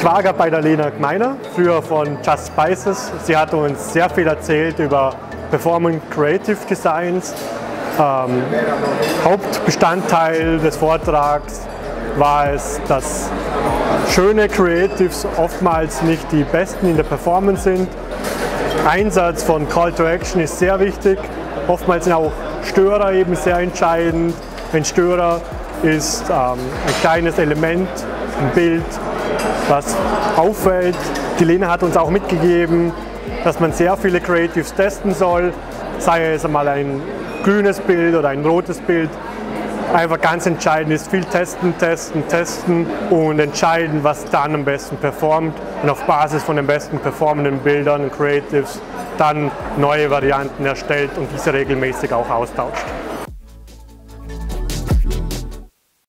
Schwager bei der Lena Gmeiner, früher von Just Spices. Sie hat uns sehr viel erzählt über Performing Creative Designs. Hauptbestandteil des Vortrags war es, dass schöne Creatives oftmals nicht die besten in der Performance sind. Einsatz von Call to Action ist sehr wichtig. Oftmals sind auch Störer eben sehr entscheidend. Ein Störer ist ein kleines Element, ein Bild, was auffällt. Die Lena hat uns auch mitgegeben, dass man sehr viele Creatives testen soll, sei es einmal ein grünes Bild oder ein rotes Bild. Einfach ganz entscheidend ist viel testen, testen, testen und entscheiden, was dann am besten performt und auf Basis von den besten performenden Bildern und Creatives dann neue Varianten erstellt und diese regelmäßig auch austauscht.